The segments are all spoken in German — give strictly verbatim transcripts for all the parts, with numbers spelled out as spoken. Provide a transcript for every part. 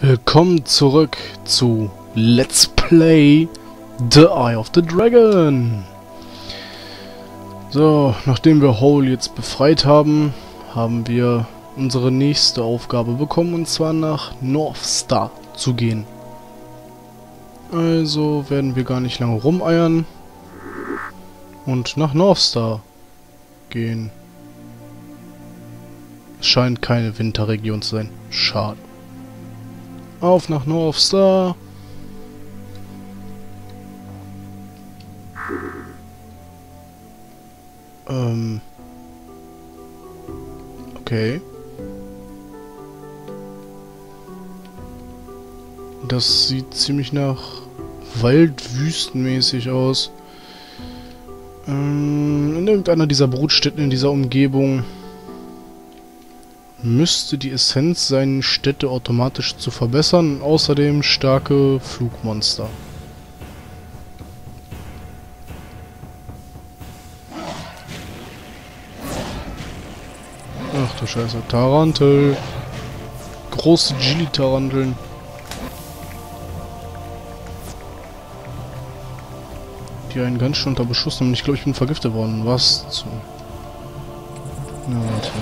Willkommen zurück zu Let's Play The I of the Dragon. So, nachdem wir Hole jetzt befreit haben, haben wir unsere nächste Aufgabe bekommen, und zwar nach Northstar zu gehen. Also werden wir gar nicht lange rumeiern und nach Northstar gehen. Es scheint keine Winterregion zu sein. Schade. Auf nach Northstar. Ähm. Okay. Das sieht ziemlich nach waldwüstenmäßig aus. Ähm, in irgendeiner dieser Brutstätten in dieser Umgebung müsste die Essenz sein, Städte automatisch zu verbessern, und außerdem starke Flugmonster. Ach du Scheiße, Tarantel. Große Gili-Taranteln. Die einen ganz schön unter Beschuss nehmen. Ich glaube, ich bin vergiftet worden. Was zu... Na, warte.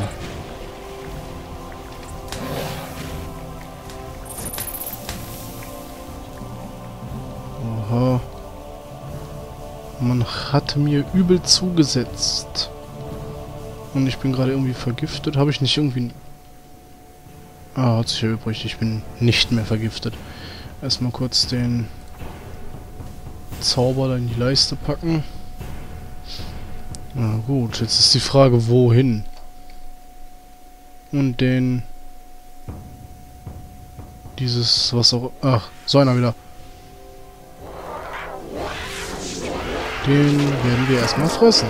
Man hat mir übel zugesetzt. Und ich bin gerade irgendwie vergiftet. Habe ich nicht irgendwie... Ah, hat sich ja übrig. Ich bin nicht mehr vergiftet. Erstmal kurz den Zauber da in die Leiste packen. Na gut, jetzt ist die Frage, wohin? Und den... Dieses, was auch... Ach, so einer wieder. Den werden wir erstmal fressen.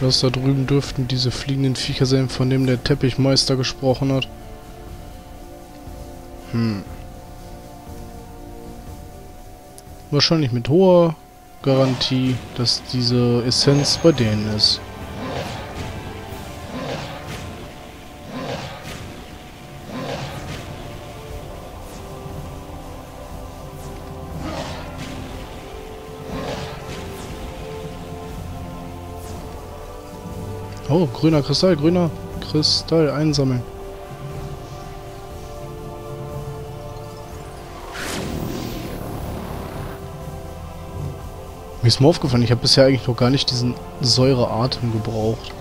Das da drüben dürften diese fliegenden Viecher sein, von dem der Teppichmeister gesprochen hat. Hm. Wahrscheinlich mit hoher Garantie, dass diese Essenz bei denen ist. Oh, grüner Kristall, grüner Kristall einsammeln. Mir ist mal aufgefallen, ich habe bisher eigentlich noch gar nicht diesen Säureatem gebraucht.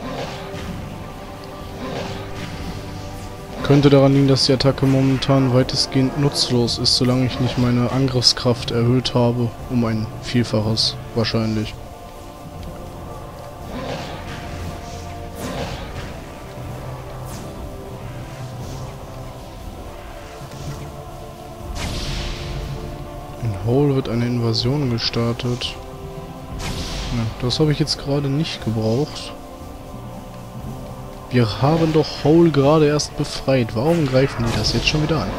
Könnte daran liegen, dass die Attacke momentan weitestgehend nutzlos ist, solange ich nicht meine Angriffskraft erhöht habe, um ein Vielfaches wahrscheinlich. Hole wird eine Invasion gestartet. Ja, das habe ich jetzt gerade nicht gebraucht. Wir haben doch Hole gerade erst befreit. Warum greifen die das jetzt schon wieder an?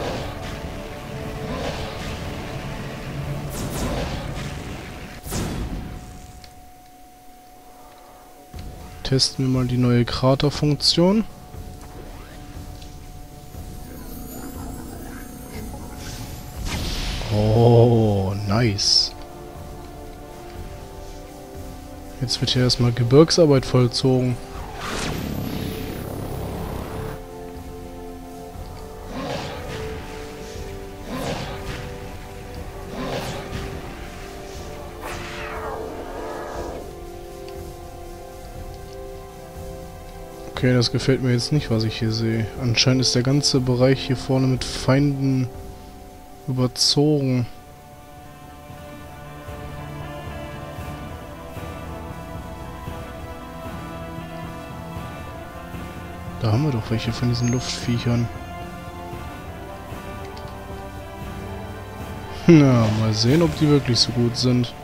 Testen wir mal die neue Kraterfunktion. Oh, nice. Jetzt wird hier erstmal Gebirgsarbeit vollzogen. Okay, das gefällt mir jetzt nicht, was ich hier sehe. Anscheinend ist der ganze Bereich hier vorne mit Feinden überzogen. Da haben wir doch welche von diesen Luftviechern. Na, mal sehen, ob die wirklich so gut sind.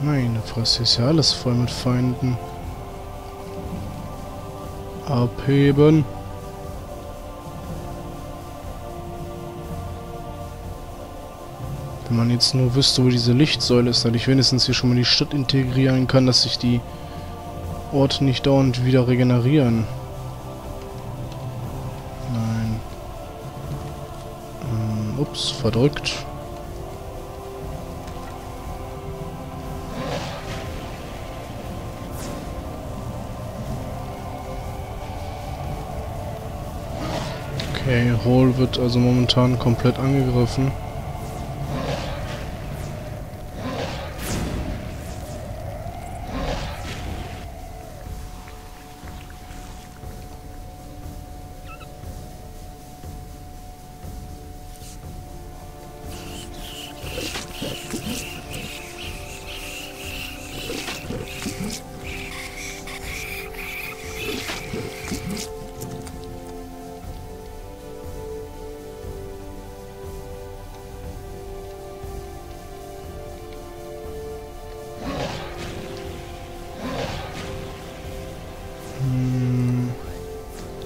Meine Fresse, ist ja alles voll mit Feinden. Abheben. Wenn man jetzt nur wüsste, wo diese Lichtsäule ist, dann ich wenigstens hier schon mal die Stadt integrieren kann, dass sich die Orte nicht dauernd wieder regenerieren. Nein. Hm, ups, verdrückt. Okay, Hall wird also momentan komplett angegriffen.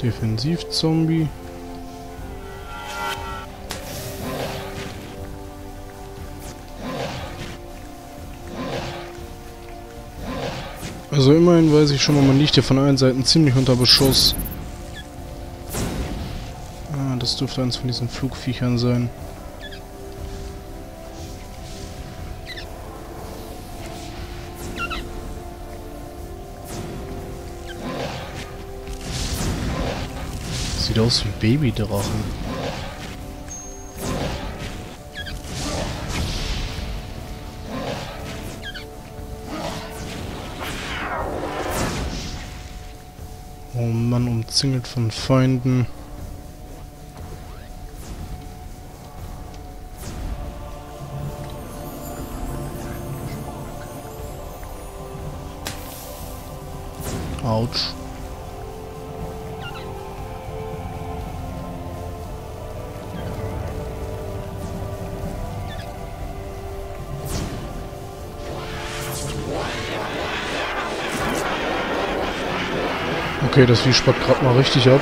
Defensivzombie. Also immerhin weiß ich schon mal, man liegt hier von allen Seiten ziemlich unter Beschuss. Ah, das dürfte eins von diesen Flugviechern sein. Sieht aus wie Babydrachen. Oh Mann, umzingelt von Feinden. Autsch. Okay, das Vieh spackt gerade mal richtig ab.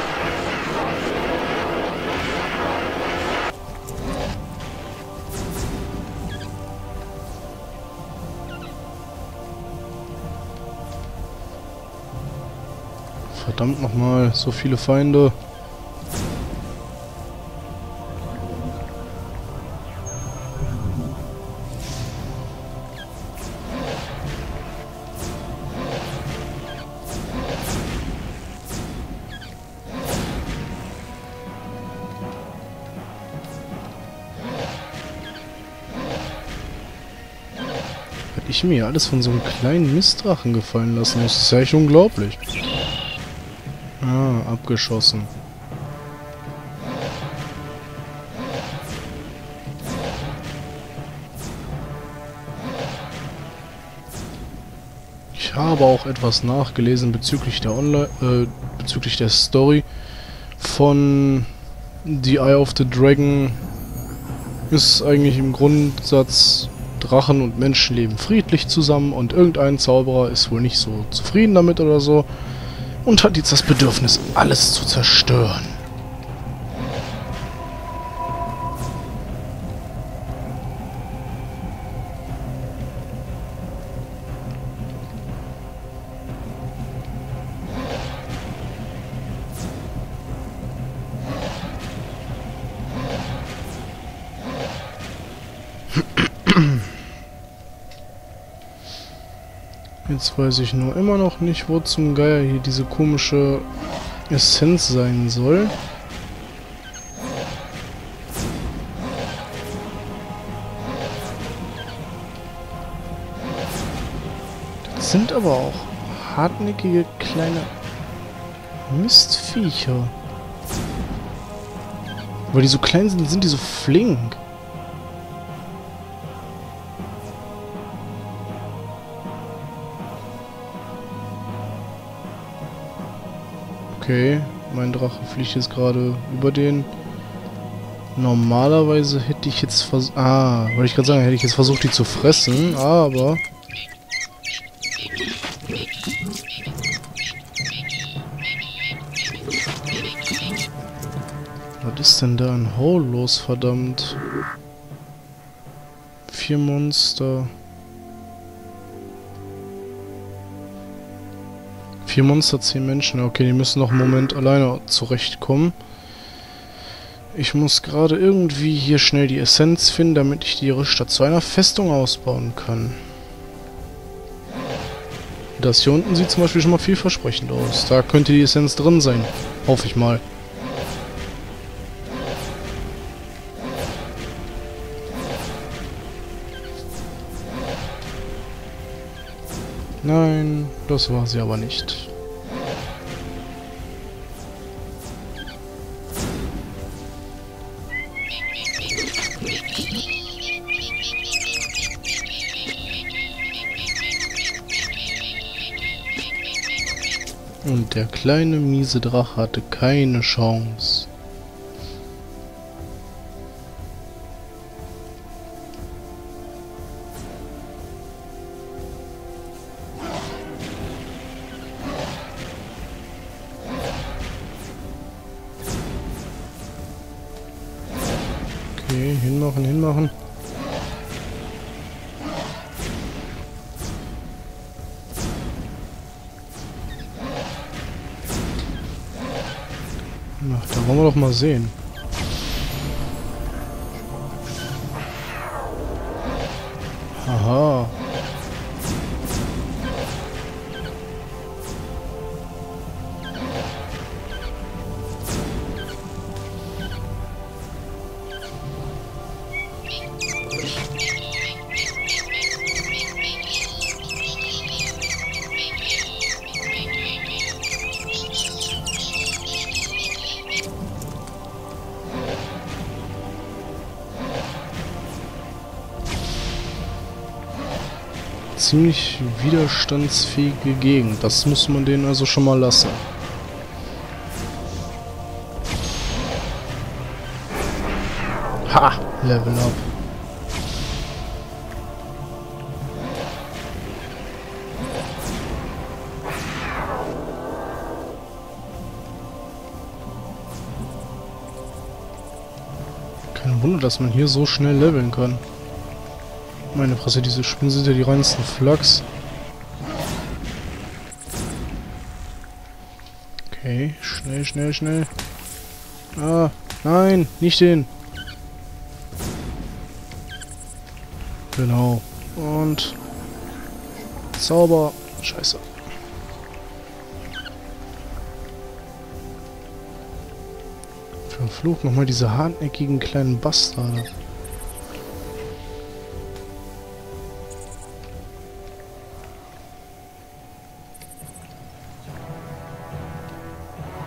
Verdammt nochmal, so viele Feinde. Ich mir alles von so einem kleinen Mistdrachen gefallen lassen muss. Das ist ja echt unglaublich. Ah, abgeschossen. Ich habe auch etwas nachgelesen bezüglich der Online, äh, bezüglich der Story von The I of the Dragon. Ist eigentlich im Grundsatz: Drachen und Menschen leben friedlich zusammen und irgendein Zauberer ist wohl nicht so zufrieden damit oder so und hat jetzt das Bedürfnis, alles zu zerstören. Jetzt weiß ich nur immer noch nicht, wo zum Geier hier diese komische Essenz sein soll. Das sind aber auch hartnäckige kleine Mistviecher. Weil die so klein sind, sind die so flink. Okay, mein Drache fliegt jetzt gerade über den. Normalerweise hätte ich jetzt versucht... Ah, wollte ich gerade sagen, hätte ich jetzt versucht, die zu fressen, aber... Was ist denn da ein Hole los, verdammt? Vier Monster. Vier Monster, zehn Menschen. Okay, die müssen noch einen Moment alleine zurechtkommen. Ich muss gerade irgendwie hier schnell die Essenz finden, damit ich die Rüststadt zu einer Festung ausbauen kann. Das hier unten sieht zum Beispiel schon mal vielversprechend aus. Da könnte die Essenz drin sein. Hoffe ich mal. Nein, das war sie aber nicht. Und der kleine miese Drache hatte keine Chance. Okay, hinmachen, hinmachen. Na, da wollen wir doch mal sehen. Haha. Ziemlich widerstandsfähige Gegend. Das muss man denen also schon mal lassen. Ha! Level up. Kein Wunder, dass man hier so schnell leveln kann. Meine Fresse, diese Spinnen sind ja die reinsten Flachs. Okay, schnell, schnell, schnell. Ah, nein, nicht den. Genau. Und... Zauber. Scheiße. Verflucht nochmal diese hartnäckigen kleinen Bastarde.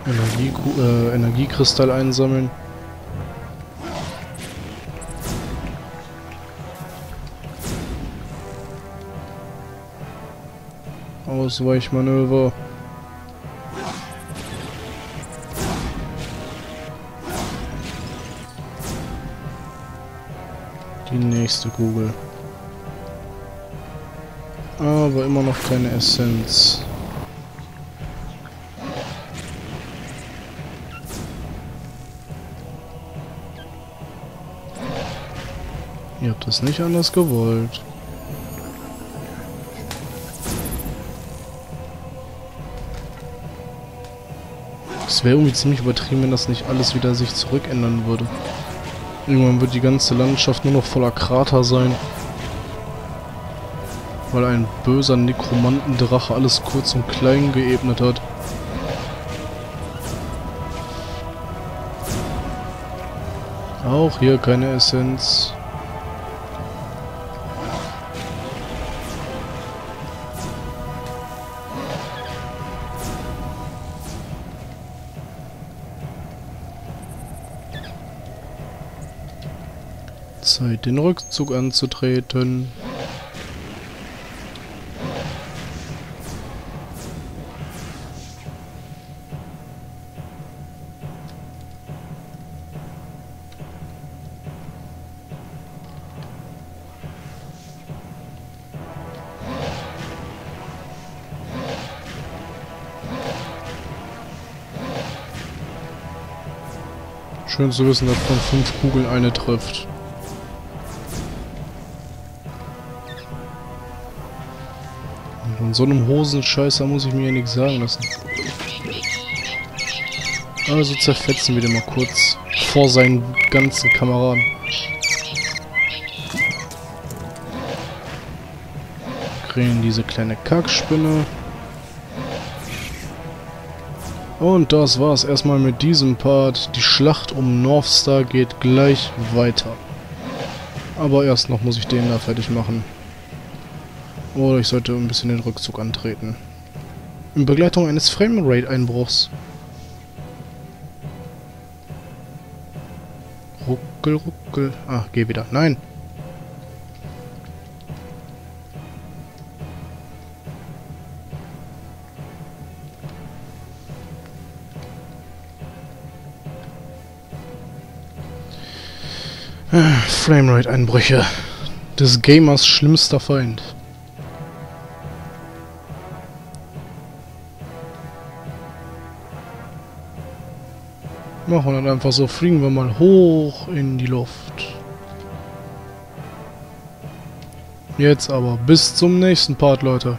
Energie, äh, Energiekristall einsammeln. Ausweichmanöver. Die nächste Kugel. Aber immer noch keine Essenz. Ihr habt es nicht anders gewollt. Es wäre irgendwie ziemlich übertrieben, wenn das nicht alles wieder sich zurückändern würde. Irgendwann wird die ganze Landschaft nur noch voller Krater sein. Weil ein böser Nekromantendrache alles kurz und klein geebnet hat. Auch hier keine Essenz. Zeit, den Rückzug anzutreten. Schön zu wissen, dass von fünf Kugeln eine trifft. Und von so einem Hosenscheißer muss ich mir ja nichts sagen lassen. Also zerfetzen wir den mal kurz vor seinen ganzen Kameraden. Kriegen diese kleine Kackspinne. Und das war's erstmal mit diesem Part. Die Schlacht um Northstar geht gleich weiter. Aber erst noch muss ich den da fertig machen. Oder ich sollte ein bisschen den Rückzug antreten. In Begleitung eines Framerate-Einbruchs. Ruckel, ruckel. Ah, geh wieder. Nein! Framerate-Einbrüche. Des Gamers schlimmster Feind. Machen wir dann einfach so, fliegen wir mal hoch in die Luft. Jetzt aber bis zum nächsten Part, Leute.